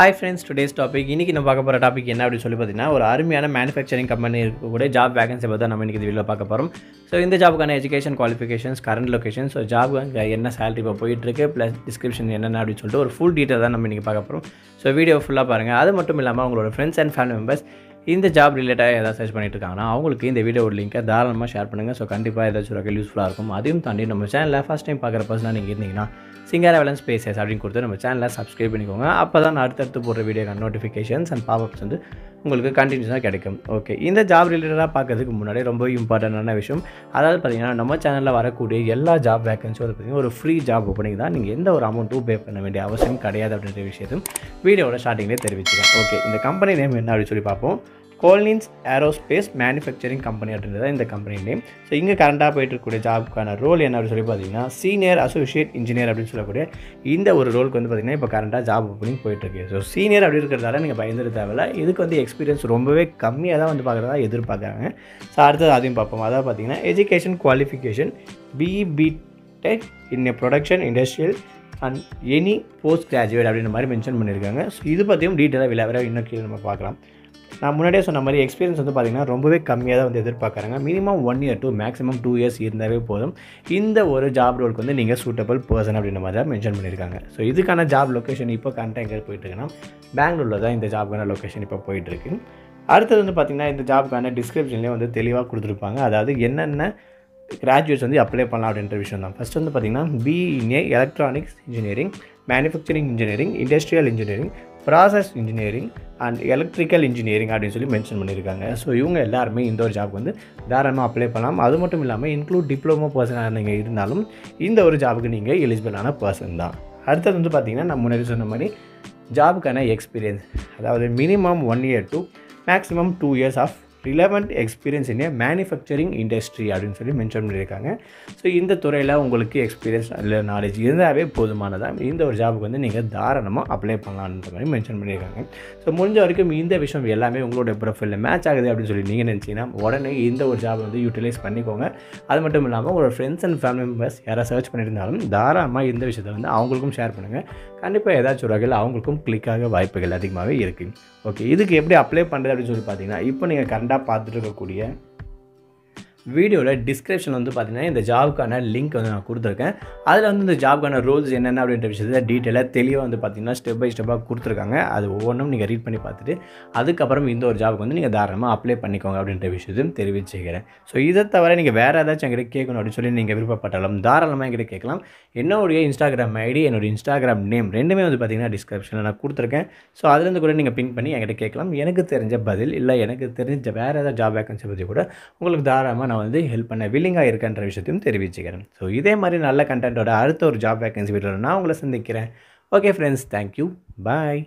Hi friends, today's topic. இன்னைக்கு நம்ம பார்க்க போற டாபிக் என்ன அப்படினு சொல்லி பார்த்தீங்கன்னா ஒரு ஆர்மியான manufacturing company கூட ஜாப் வேகன்சி பத்தி நம்ம இன்னைக்கு இந்த வீடியோல பார்க்க போறோம். சோ இந்த ஜாப்க்கான education qualifications, current location, so job என்ன salary இப்ப போயிட்டு இருக்கு plus description என்னன்னா அப்படி சொல்லிட்டு ஒரு full detail தான் நம்ம இன்னைக்கு பார்க்க போறோம். சோ வீடியோ ஃபுல்லா பாருங்க. அது மட்டும் இல்லாம உங்களோட friends and family members இந்த ஜாப் ரிலேட்டடா ஏதாவது சர்ச் பண்ணிட்டு இருக்காங்கன்னா அவங்களுக்கு இந்த வீடியோவோட லிங்கை தாராளமா ஷேர் பண்ணுங்க. சோ கண்டிப்பா ஏதாச்சும் ஒரு யூஸ்ஃபுல்லா இருக்கும். அதையும் தாண்டி நம்ம சேனலை ஃபர்ஸ்ட் டைம் பார்க்குற பர்சனா நீங்க இருந்தீங்கன்னா சிங்கர் ஏர்லைன்ஸ் ஸ்பேசஸ் அப்படினு கொடுத்து நம்ம சேனலை சப்ஸ்கிரைப் பண்ணிக்கோங்க. அப்பதான் அடுத்தடுத்து போற வீடியோக்கான நோட்டிஃபிகேஷன்ஸ் அண்ட் பாப்அப்ஸ் வந்து உங்களுக்கு கண்டினியூஸாக கிடைக்கும். ஓகே, இந்த ஜாப் ரிலேட்டடாக பார்க்கறதுக்கு முன்னாடி ரொம்ப இம்பார்ட்டண்டான விஷயம், அதாவது பார்த்தீங்கன்னா நம்ம சேனலில் வரக்கூடிய எல்லா ஜாப் வேகன்சியும் வந்து பார்த்தீங்கன்னா ஒரு ஃப்ரீ ஜாப் ஓப்பனிங் தான். நீங்கள் எந்த ஒரு அமௌண்ட்டும் பே பண்ண வேண்டிய அவசியம் கிடையாது அப்படின்ற விஷயத்தையும் வீடியோட ஸ்டார்டிங்லேயே தெரிவிச்சுக்கேன். ஓகே, இந்த கம்பெனி நேம் என்ன அப்படின்னு சொல்லி பார்ப்போம். Collins Aerospace Manufacturing Company அப்படின்றது இந்த கம்பெனி நேம். ஸோ இங்கே கரண்டாக போயிட்டு இருக்கக்கூடிய ஜாப்க்கான ரோல் என்ன அப்படின்னு சொல்லி பார்த்தீங்கன்னா சீனியர் அசோசியேட் இன்ஜினியர் அப்படின்னு சொல்லக்கூடிய இந்த ஒரு ரோலுக்கு வந்து பார்த்தீங்கன்னா இப்போ கரண்டாக ஜாப் ஓப்பனிங் போயிட்டுருக்கு. ஸோ சீனியர் அப்படி இருக்கிறதால நீங்கள் பயந்துட தேவையில்லை. இதுக்கு வந்து எக்ஸ்பீரியன்ஸ் ரொம்பவே கம்மியாக தான் வந்து பார்க்குறதா எதிர்பார்க்குறாங்க. ஸோ அடுத்தது அதையும் பார்ப்போம். அதாவது பார்த்தீங்கன்னா education qualification BE/BTech in production industrial and any post graduate அப்படின்ற மாதிரி மென்ஷன் பண்ணியிருக்காங்க. ஸோ இது பற்றியும் டீட்டெயிலாக விளையாட இன்னும் கீழே நம்ம பார்க்கலாம். நான் முன்னாடியே சொன்ன மாதிரி எக்ஸ்பீரியன்ஸ் வந்து பார்த்திங்கன்னா ரொம்பவே கம்மியாக தான் வந்து எதிர்பார்க்குறாங்க. Minimum 1 year to maximum 2 years இருந்தாவே போதும் இந்த ஒரு ஜாப் ரோலுக்கு வந்து நீங்கள் சூட்டபிள் பர்சன் அப்படின்ற மாதிரி தான் மென்ஷன் பண்ணியிருக்காங்க. ஸோ இதுக்கான ஜாப் லொக்கேஷன் இப்போ கரெக்டாக எங்கே போயிட்டுருக்குன்னா பெங்களூரில் தான் இந்த ஜாப்க்கான லொக்கேஷன் இப்போ போயிட்டுருக்கு. அடுத்தது வந்து பார்த்திங்கன்னா இந்த ஜாப்க்கான டிஸ்கிரிப்ஷன்லேயே வந்து தெளிவாக கொடுத்துருப்பாங்க. அதாவது என்னென்ன கிராஜுவேட்ஸ் வந்து அப்ளை பண்ணலாம் அப்படின்ற விஷயம் தான். ஃபஸ்ட் வந்து பார்த்திங்கன்னா BE electronics engineering, manufacturing engineering, industrial engineering, process engineering and electrical engineering அப்படின்னு சொல்லி மென்ஷன் பண்ணியிருக்காங்க. ஸோ இவங்க எல்லாருமே இந்த ஒரு ஜாப் வந்து தாராளமாக அப்ளை பண்ணலாம். அது மட்டும் இல்லாமல் இன்க்ளூட் டிப்ளமோ பர்சனாக நீங்கள் இருந்தாலும் இந்த ஒரு ஜாபுக்கு நீங்கள் எலிஜிபிளான பர்சன் தான். அடுத்தது வந்து பார்த்திங்கன்னா நான் முன்னாடி சொன்ன மாதிரி ஜாபுக்கான எக்ஸ்பீரியன்ஸ், அதாவது minimum 1 year to maximum 2 years of relevant experience in a manufacturing industry அப்படின்னு சொல்லி மென்ஷன் பண்ணியிருக்காங்க. ஸோ இந்த துறையில் உங்களுக்கு எக்ஸ்பீரியன்ஸ் இல்லை நாலேஜ் இருந்தாவே போதுமானதான் இந்த ஒரு ஜாபுக்கு வந்து நீங்கள் தாராளமாக அப்ளை பண்ணலான்ற மாதிரி மென்ஷன் பண்ணியிருக்காங்க. ஸோ முடிஞ்ச வரைக்கும் இந்த விஷயம் எல்லாமே உங்களோட ப்ரொஃபைலில் மேட்ச் ஆகுது அப்படின்னு சொல்லி நீங்கள் நினச்சிங்கன்னா உடனே இந்த ஒரு ஜாப் வந்து யூட்டிலைஸ் பண்ணிக்கோங்க. அது மட்டும் இல்லாமல் உங்களோட ஃப்ரெண்ட்ஸ் அண்ட் ஃபேமிலி மெம்பர்ஸ் யாராவது சர்ச் பண்ணியிருந்தாலும் தாராளமாக இந்த விஷயத்தை வந்து அவங்களுக்கும் ஷேர் பண்ணுங்கள். கண்டிப்பாக ஏதாச்சும் ஒரு வகையில் அவங்களுக்கும் கிளிக்காக வாய்ப்புகள் அதிகமாகவே இருக்குது. ஓகே, இதுக்கு எப்படி அப்ளை பண்ணுறது அப்படின்னு சொல்லி பார்த்தீங்கன்னா இப்போ நீங்கள் கரெண்டாக பார்த்துட்டு இருக்கக்கூடிய வீடியோவில் டிஸ்கிரிப்ஷன் வந்து பார்த்திங்கன்னா இந்த ஜாப்க்கான லிங்க் வந்து நான் கொடுத்துருக்கேன். அதில் வந்து இந்த ஜாப்க்கான ரூல்ஸ் என்னென்ன அப்படின்ற விஷயத்தை டீட்டெயிலாக தெளிவாக வந்து பார்த்திங்கன்னா ஸ்டெப் பை ஸ்டெப்பாக கொடுத்துருக்காங்க. அது ஒவ்வொன்றும் நீங்கள் ரீட் பண்ணி பார்த்துட்டு அதுக்கப்புறம் இந்த ஒரு ஜாபுக்கு வந்து நீங்கள் தாராளமாக அப்ளை பண்ணிக்கோங்க அப்படின்ற விஷயத்தையும் தெரிவிச்சுக்கிறேன். ஸோ இதை தவிர நீங்கள் வேறு ஏதாச்சும் எங்கிட்ட கேட்கணும் அப்படின்னு சொல்லி நீங்கள் விருப்பப்பட்டாலும் தாராளமாக எங்கிட்ட கேட்கலாம். என்னுடைய இன்ஸ்டாகிராம் ஐடி, என்னுடைய இன்ஸ்டாகிராம் நேம் ரெண்டுமே வந்து பார்த்திங்கன்னா டிஸ்கிரிப்ஷனில் நான் கொடுத்துருக்கேன். ஸோ அதுலேருந்து கூட நீங்கள் பின் பண்ணி என்கிட்ட கேட்கலாம். எனக்கு தெரிஞ்ச பதில் இல்லை எனக்கு தெரிஞ்ச வேறு ஏதாவது ஜாப் வேகன்சி பற்றி கூட உங்களுக்கு தாராளமாக நான் வந்து ஹெல்ப் பண்ண வில்லிங்காக இருக்கேன்ற விஷயத்தையும் தெரிவிச்சுக்கிறேன். ஸோ இதே மாதிரி நல்ல கண்டென்ட்டோட அடுத்த ஒரு ஜாப் வேகன்சி வீடியோவில் நான் உங்களை சந்திக்கிறேன். ஓகே ஃப்ரெண்ட்ஸ், தேங்க்யூ, பாய்.